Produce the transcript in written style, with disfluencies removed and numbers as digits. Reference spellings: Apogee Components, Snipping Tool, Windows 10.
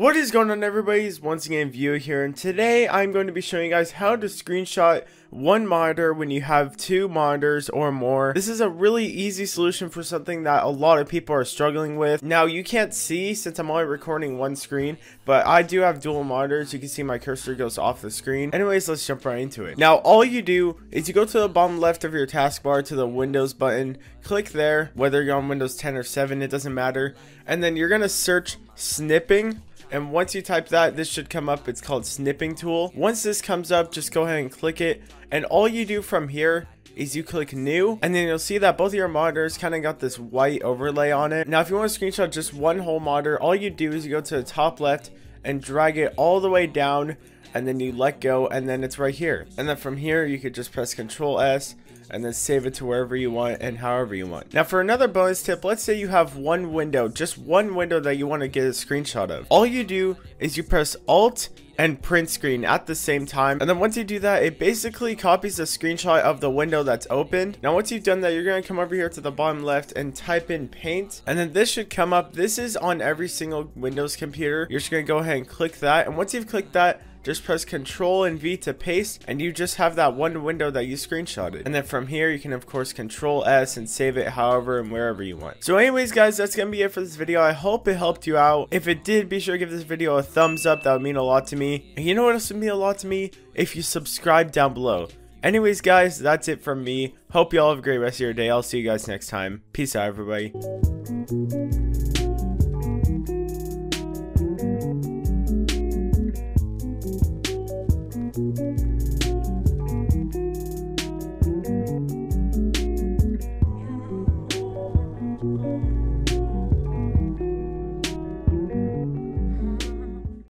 What is going on, everybody? It's once again View here, and today I'm going to be showing you guys how to screenshot one monitor when you have two monitors or more. This is a really easy solution for something that a lot of people are struggling with. Now, you can't see since I'm only recording one screen, but I do have dual monitors. You can see my cursor goes off the screen. Anyways, let's jump right into it. Now, all you do is you go to the bottom left of your taskbar to the Windows button, click there, whether you're on Windows 10 or 7, it doesn't matter, and then you're going to search snipping. And once you type that, this should come up. It's called snipping tool. Once this comes up, just go ahead and click it. And all you do from here is you click new, and then you'll see that both of your monitors kind of got this white overlay on it. Now, if you want to screenshot just one whole monitor, all you do is you go to the top left and drag it all the way down, and then you let go, and then it's right here. And then from here, you could just press Control S and then save it to wherever you want and however you want. Now, for another bonus tip, let's say you have one window, just one window that you want to get a screenshot of. All you do is you press Alt and print screen at the same time, and then once you do that, it basically copies the screenshot of the window that's opened. Now, once you've done that, you're going to come over here to the bottom left and type in Paint, and then this should come up. This is on every single Windows computer. You're just going to go ahead and click that, and once you've clicked that, just press Control and V to paste, and you just have that one window that you screenshotted. And then from here, you can of course Control S and save it however and wherever you want. So anyways, guys, that's gonna be it for this video. I hope it helped you out. If it did, be sure to give this video a thumbs up. That would mean a lot to me. And you know what else would mean a lot to me? If you subscribe down below. Anyways, guys, that's it from me. Hope you all have a great rest of your day. I'll see you guys next time. Peace out, everybody.